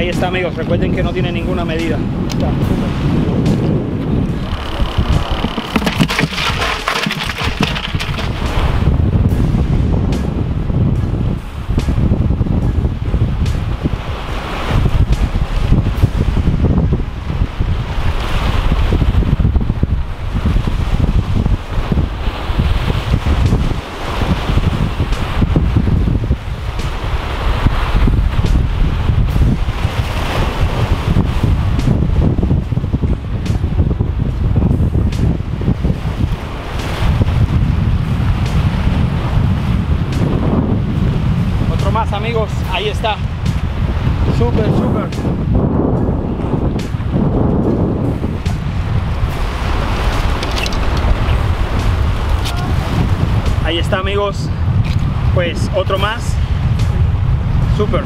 Ahí está, amigos, recuerden que no tiene ninguna medida. Amigos, ahí está, súper, súper. Ahí está, amigos, pues otro más, súper.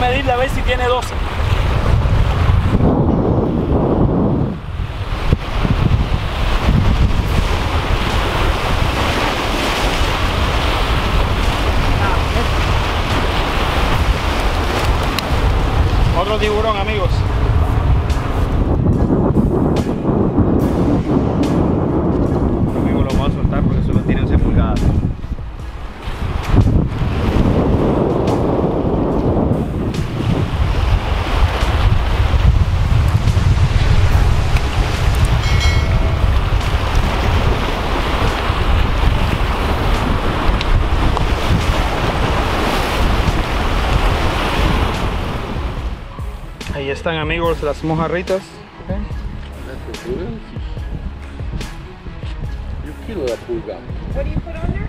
Medirle a ver si tiene 12. Otro tiburón, amigos. Amigos, lo voy a soltar porque solo tiene 11 pulgadas. Ahí están, amigos, las mojarritas. Okay. What do you put on there?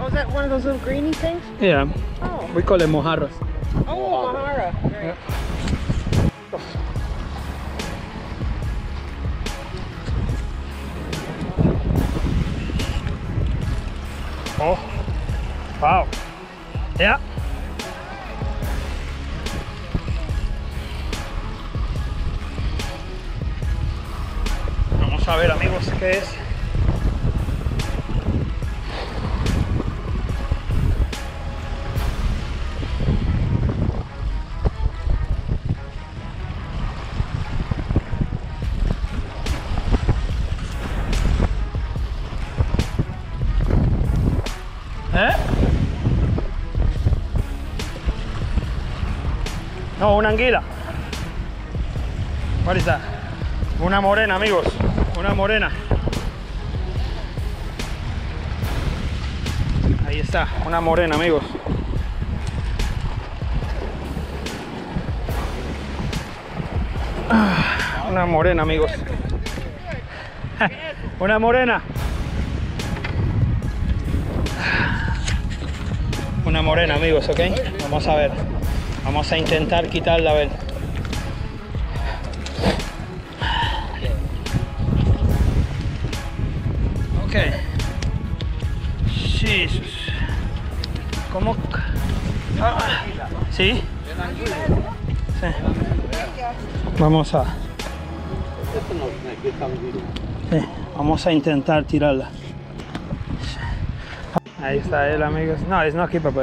Oh, is that one of those little greeny things? Yeah. Oh. We call it mojarras. Oh, mojarra. Right. Yeah. Oh. Wow. Yeah. A ver, amigos, ¿qué es? ¿Eh? No, una anguila. ¿Cuál es? Una morena, amigos. Una morena. Ahí está, una morena, amigos. Una morena, amigos. Una morena. Una morena, amigos, ¿ok? Vamos a ver. Vamos a intentar quitarla, a ver. Jesus. ¿Cómo? Ah, ¿sí? Sí. Vamos a... Sí, vamos a intentar tirarla. Ahí está él, amigos. No, es no aquí, papá.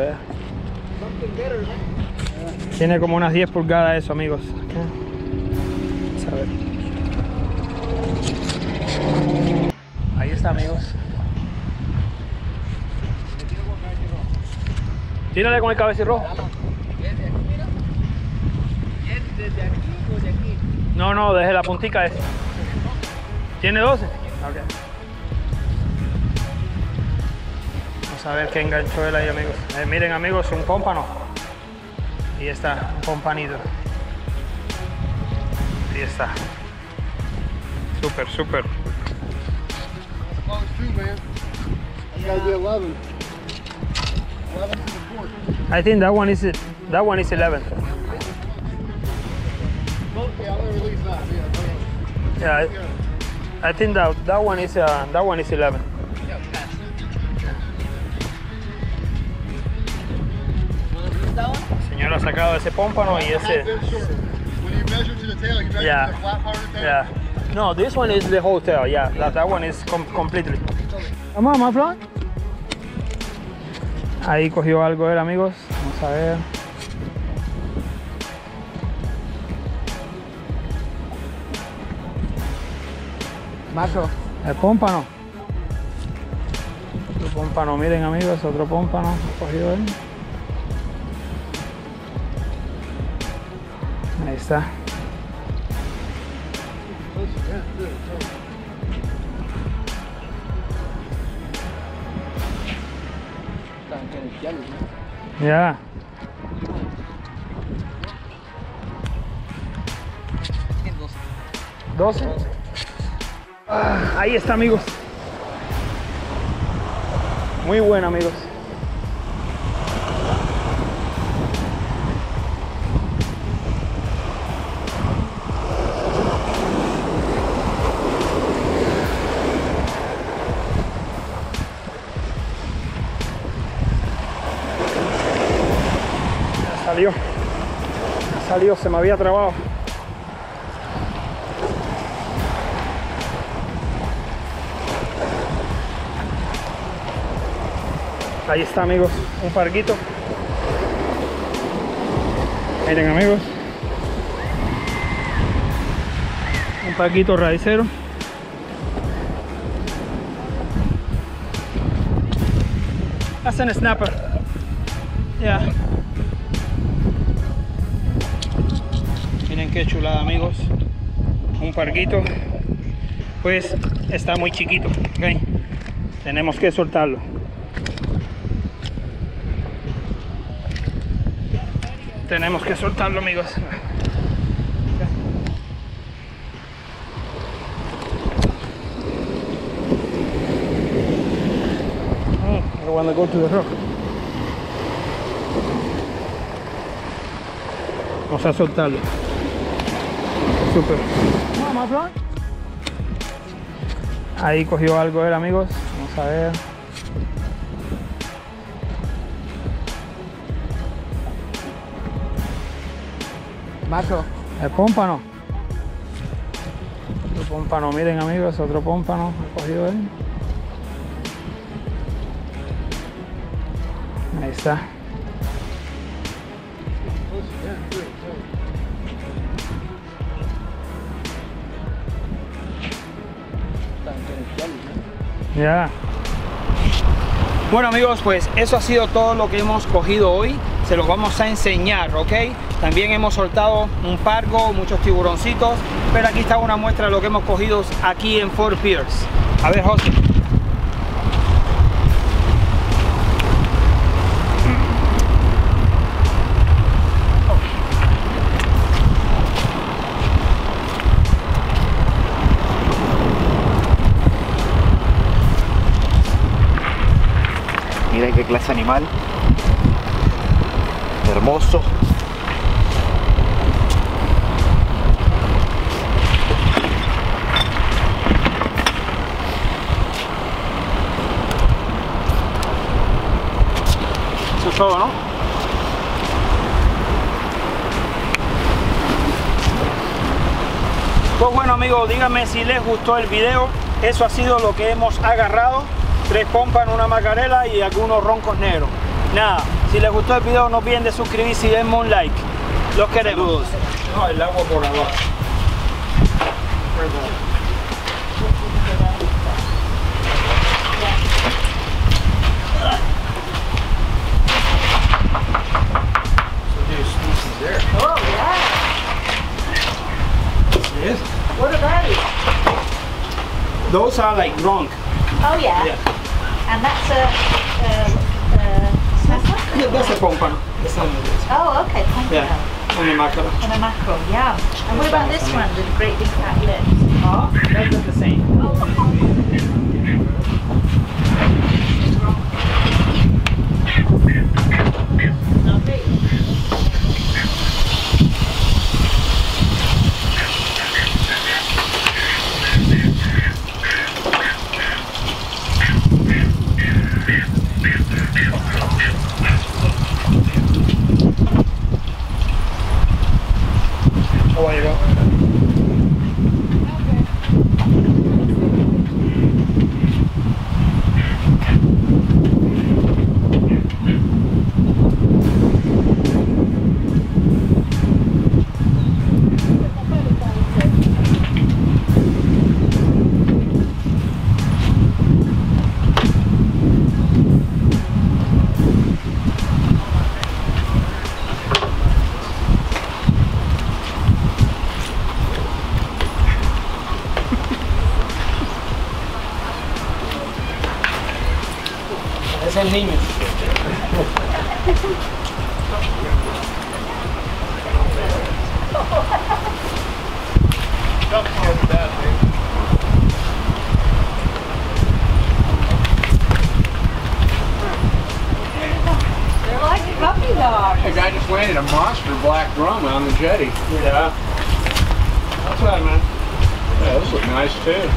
Tiene como unas 10 pulgadas eso, amigos. Okay. A ver. Ahí está, amigos. Tírale con el cabecirrojo. ¿Desde aquí o de aquí? No, no, desde la puntica esa. ¿Tiene 12? Okay. Vamos a ver qué enganchó él ahí, amigos. Miren, amigos, un pómpano. y está companido. Y está super. I think that one is 11. Yeah, I think that one is 11. Señora ha sacado ese pómpano y ese. Yeah. No, this one is the whole tail. Yeah, that one is completely. Come on, my friend. Ahí cogió algo él, amigos. Vamos a ver. Marco, el pómpano. Otro pómpano, miren, amigos, otro pómpano ha cogido él. Ahí está. Yeah. ¿12? Ah, ahí está, amigos. Muy bueno, amigos. Salió, se me había trabado. Ahí está, amigos, un parguito. Miren, amigos, un parguito raicero. That's a snapper. Yeah. Miren qué chulada, amigos, un parguito, pues está muy chiquito, okay. Tenemos que soltarlo. Amigos. I want to go to the rock. Vamos a soltarlo. Super. Ahí cogió algo él, amigos. Vamos a ver. Marco, el pómpano. Otro pómpano, miren, amigos, otro pómpano ha cogido él. Ahí está. Yeah. Bueno, amigos, pues eso ha sido todo lo que hemos cogido hoy. Se los vamos a enseñar, ¿ok? También hemos soltado un pargo, muchos tiburoncitos, pero aquí está una muestra de lo que hemos cogido aquí en Fort Pierce. A ver, José. Miren qué clase de animal, hermoso. Eso es todo, ¿no? Pues bueno, amigos, díganme si les gustó el video. Eso ha sido lo que hemos agarrado. 3 pompas, una macarela y algunos roncos negros. Nada, si les gustó el video no olviden de suscribirse y denme un like. Los queremos. No, el agua por abajo. What about it? Those are like ronk. Oh yeah. And that's a snapper? Yeah, that's a compound. That's not this. Oh, okay. Thank you. Yeah. And the mackerel. And the mackerel, yeah. And what about this one, the great big fat lips? Oh, they're not the same. Son niños. They're like puppy dogs. Hey, I just landed a monster black drum on the jetty. Yeah. That's right, man. Yeah, those look nice too.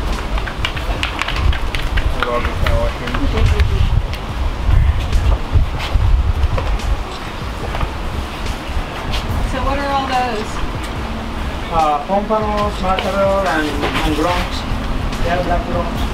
I love the kind of like them. What are all those? Pompanos, mackerel, and groms. Yeah, black groms.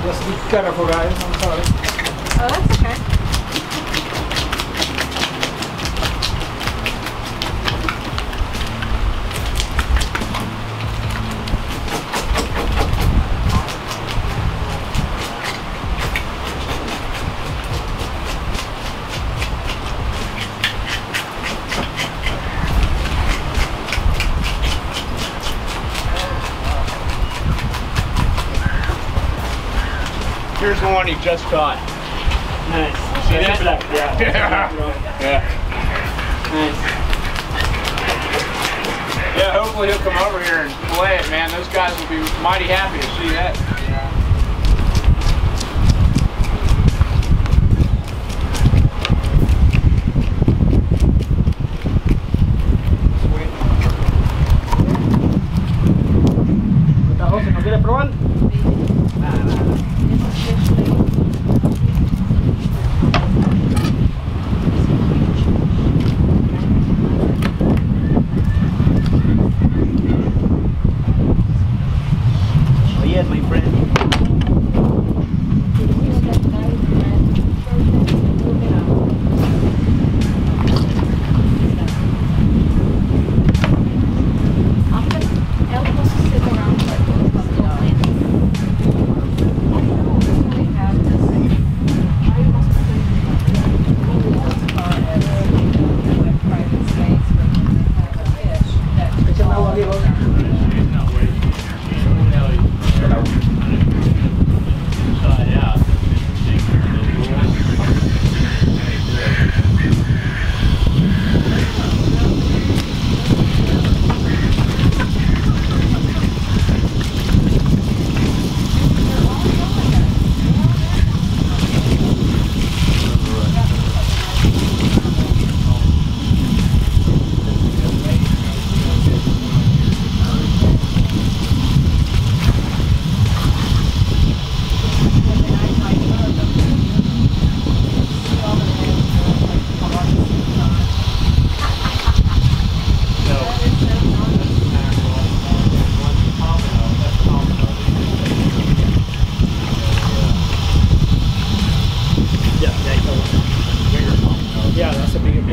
That's the cutter for guys, I'm sorry. Oh, that's okay. Here's the one he just caught. Nice. See that? Yeah. Yeah. Nice. Yeah, hopefully he'll come over here and play it, man. Those guys will be mighty happy to see that. My friend.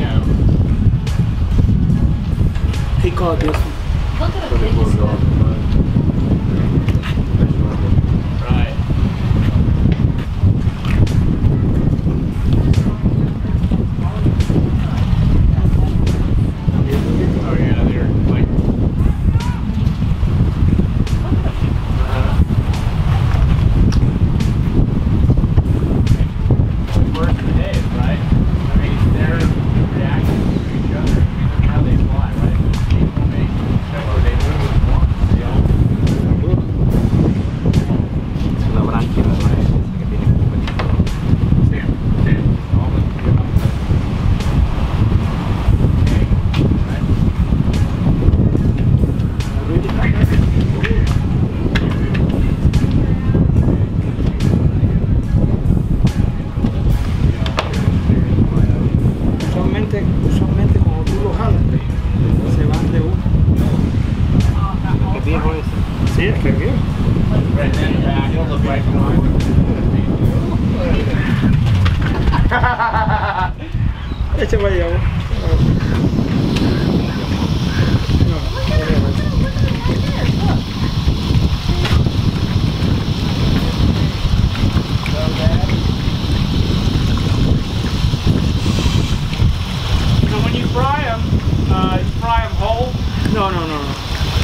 now. He called this one. Look at the biggest one. Right. Oh yeah, they're like... Worth the day, right? I mean, their reactions to each other, how they fly, right? Es una branquia, ¿no? Que tiene como un pelito. Sí, no, pues que vamos a ver. Usualmente como tú los jalas, se van de uno. ¿Qué viejo es? Sí, es que es viejo. Right then, back, you'll look right behind him. Echa para allá, so when you fry them whole? No.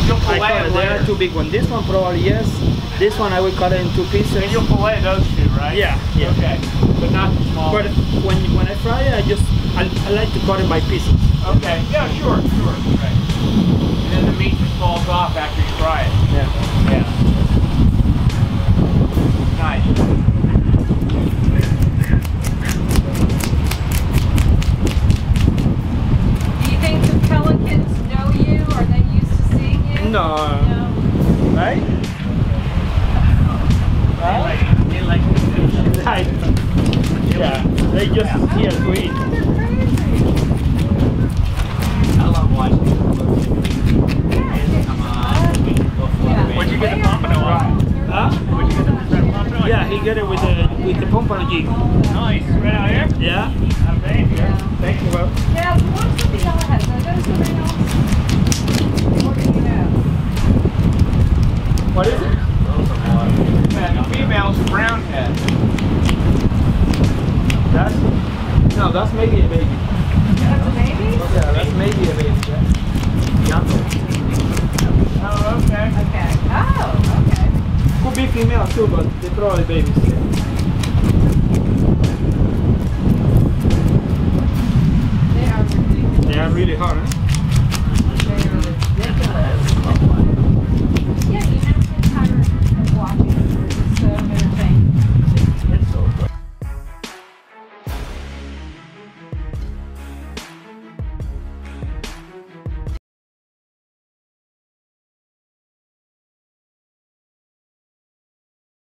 You'll fillet it later. Too big one. This one probably yes. This one I will cut it in two pieces. And you'll fillet those two, right? Yeah. Okay. But not the small. But when I fry it, I like to cut it by pieces. Okay. Yeah. Sure. Right. And then the meat just falls off after you fry it. Yeah. Nice. No. Right? They like fish. Yeah, they just here to eat. I love watching them. Yeah. Come on. Yeah. Where'd you get the pompano on? Huh? Where'd you get the pompano? Yeah, he got it with the pompano jig. Nice. Right out here? Yeah. Yeah. Thank you, bro. Yeah, what's with the yellow heads? Are those the right ones? What do you know? What is it? The female's a brown head. That's maybe a baby. That's a baby? Yeah, that's maybe a baby. Yeah. Oh, okay. Okay. Could be female too, but they're probably babies. They are really hard, huh?